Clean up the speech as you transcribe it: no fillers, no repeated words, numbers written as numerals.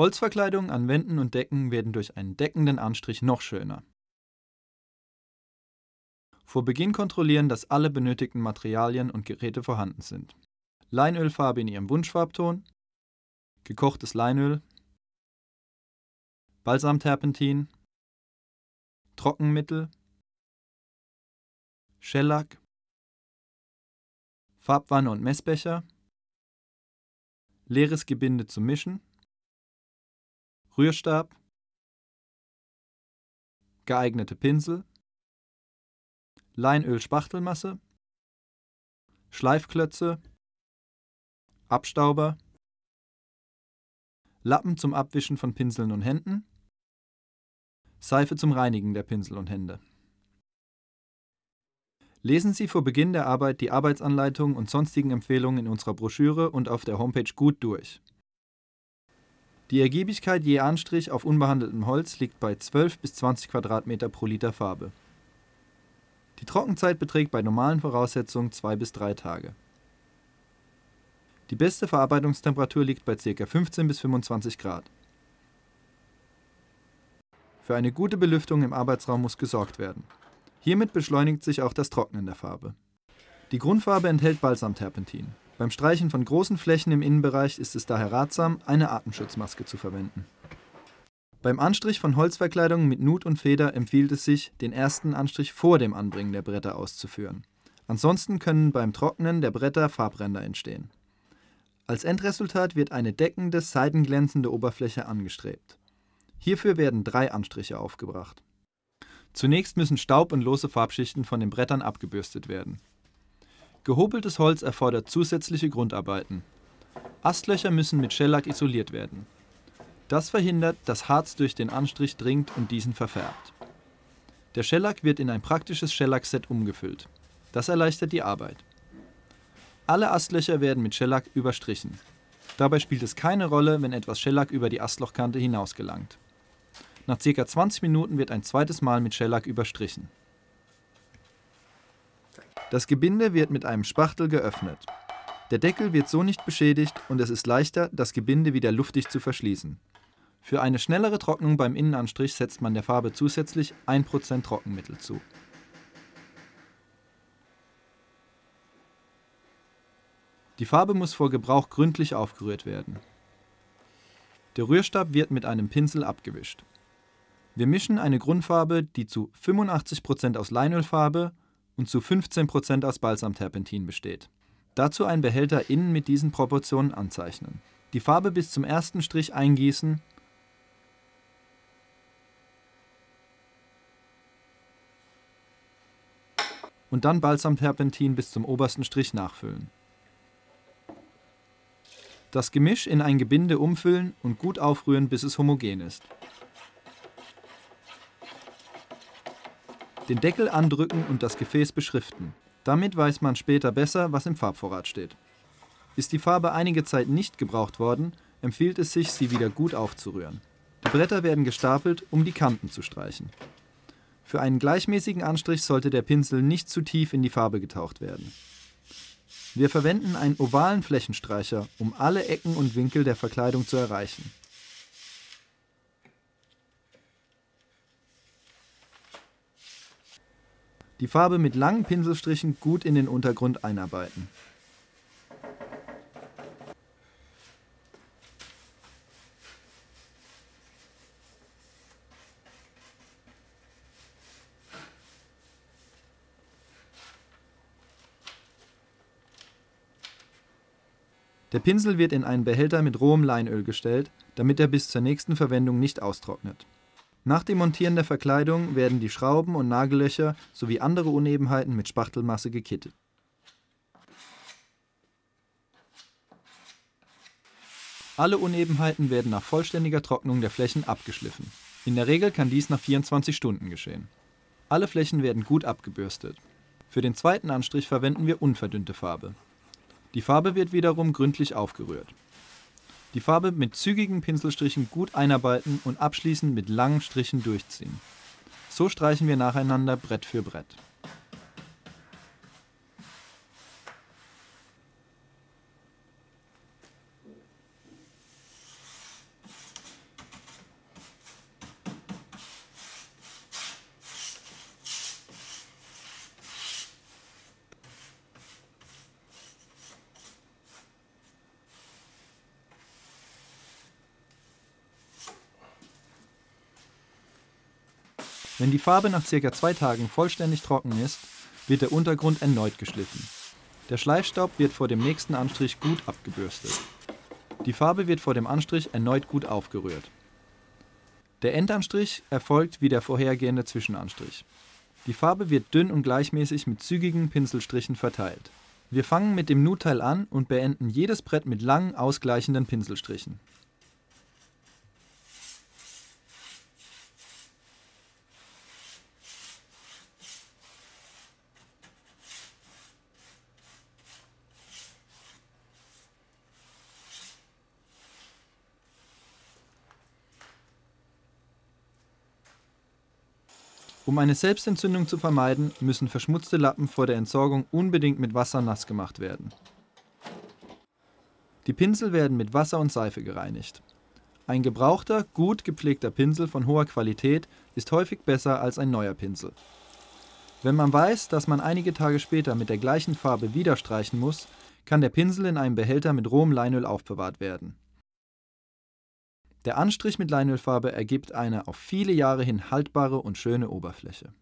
Holzverkleidungen an Wänden und Decken werden durch einen deckenden Anstrich noch schöner. Vor Beginn kontrollieren, dass alle benötigten Materialien und Geräte vorhanden sind. Leinölfarbe in Ihrem Wunschfarbton, gekochtes Leinöl, Balsamterpentin, Trockenmittel, Schellack, Farbwanne und Messbecher, leeres Gebinde zum Mischen, Rührstab, geeignete Pinsel, Leinöl-Spachtelmasse, Schleifklötze, Abstauber, Lappen zum Abwischen von Pinseln und Händen, Seife zum Reinigen der Pinsel und Hände. Lesen Sie vor Beginn der Arbeit die Arbeitsanleitung und sonstigen Empfehlungen in unserer Broschüre und auf der Homepage gut durch. Die Ergiebigkeit je Anstrich auf unbehandeltem Holz liegt bei 12 bis 20 Quadratmeter pro Liter Farbe. Die Trockenzeit beträgt bei normalen Voraussetzungen 2 bis 3 Tage. Die beste Verarbeitungstemperatur liegt bei ca. 15 bis 25 Grad. Für eine gute Belüftung im Arbeitsraum muss gesorgt werden. Hiermit beschleunigt sich auch das Trocknen der Farbe. Die Grundfarbe enthält Balsamterpentin. Beim Streichen von großen Flächen im Innenbereich ist es daher ratsam, eine Atemschutzmaske zu verwenden. Beim Anstrich von Holzverkleidungen mit Nut und Feder empfiehlt es sich, den ersten Anstrich vor dem Anbringen der Bretter auszuführen. Ansonsten können beim Trocknen der Bretter Farbränder entstehen. Als Endresultat wird eine deckende, seidenglänzende Oberfläche angestrebt. Hierfür werden 3 Anstriche aufgebracht. Zunächst müssen Staub und lose Farbschichten von den Brettern abgebürstet werden. Gehobeltes Holz erfordert zusätzliche Grundarbeiten. Astlöcher müssen mit Schellack isoliert werden. Das verhindert, dass Harz durch den Anstrich dringt und diesen verfärbt. Der Schellack wird in ein praktisches Schellackset umgefüllt. Das erleichtert die Arbeit. Alle Astlöcher werden mit Schellack überstrichen. Dabei spielt es keine Rolle, wenn etwas Schellack über die Astlochkante hinaus gelangt. Nach ca. 20 Minuten wird ein zweites Mal mit Schellack überstrichen. Das Gebinde wird mit einem Spachtel geöffnet. Der Deckel wird so nicht beschädigt und es ist leichter, das Gebinde wieder luftig zu verschließen. Für eine schnellere Trocknung beim Innenanstrich setzt man der Farbe zusätzlich 1% Trockenmittel zu. Die Farbe muss vor Gebrauch gründlich aufgerührt werden. Der Rührstab wird mit einem Pinsel abgewischt. Wir mischen eine Grundfarbe, die zu 85% aus Leinölfarbe und zu 15% aus Balsamterpentin besteht. Dazu einen Behälter innen mit diesen Proportionen anzeichnen. Die Farbe bis zum ersten Strich eingießen und dann Balsamterpentin bis zum obersten Strich nachfüllen. Das Gemisch in ein Gebinde umfüllen und gut aufrühren, bis es homogen ist. Den Deckel andrücken und das Gefäß beschriften. Damit weiß man später besser, was im Farbvorrat steht. Ist die Farbe einige Zeit nicht gebraucht worden, empfiehlt es sich, sie wieder gut aufzurühren. Die Bretter werden gestapelt, um die Kanten zu streichen. Für einen gleichmäßigen Anstrich sollte der Pinsel nicht zu tief in die Farbe getaucht werden. Wir verwenden einen ovalen Flächenstreicher, um alle Ecken und Winkel der Verkleidung zu erreichen. Die Farbe mit langen Pinselstrichen gut in den Untergrund einarbeiten. Der Pinsel wird in einen Behälter mit rohem Leinöl gestellt, damit er bis zur nächsten Verwendung nicht austrocknet. Nach dem Montieren der Verkleidung werden die Schrauben und Nagellöcher sowie andere Unebenheiten mit Spachtelmasse gekittet. Alle Unebenheiten werden nach vollständiger Trocknung der Flächen abgeschliffen. In der Regel kann dies nach 24 Stunden geschehen. Alle Flächen werden gut abgebürstet. Für den zweiten Anstrich verwenden wir unverdünnte Farbe. Die Farbe wird wiederum gründlich aufgerührt. Die Farbe mit zügigen Pinselstrichen gut einarbeiten und abschließend mit langen Strichen durchziehen. So streichen wir nacheinander Brett für Brett. Wenn die Farbe nach ca. 2 Tagen vollständig trocken ist, wird der Untergrund erneut geschliffen. Der Schleifstaub wird vor dem nächsten Anstrich gut abgebürstet. Die Farbe wird vor dem Anstrich erneut gut aufgerührt. Der Endanstrich erfolgt wie der vorhergehende Zwischenanstrich. Die Farbe wird dünn und gleichmäßig mit zügigen Pinselstrichen verteilt. Wir fangen mit dem Nutteil an und beenden jedes Brett mit langen, ausgleichenden Pinselstrichen. Um eine Selbstentzündung zu vermeiden, müssen verschmutzte Lappen vor der Entsorgung unbedingt mit Wasser nass gemacht werden. Die Pinsel werden mit Wasser und Seife gereinigt. Ein gebrauchter, gut gepflegter Pinsel von hoher Qualität ist häufig besser als ein neuer Pinsel. Wenn man weiß, dass man einige Tage später mit der gleichen Farbe wieder streichen muss, kann der Pinsel in einem Behälter mit rohem Leinöl aufbewahrt werden. Der Anstrich mit Leinölfarbe ergibt eine auf viele Jahre hin haltbare und schöne Oberfläche.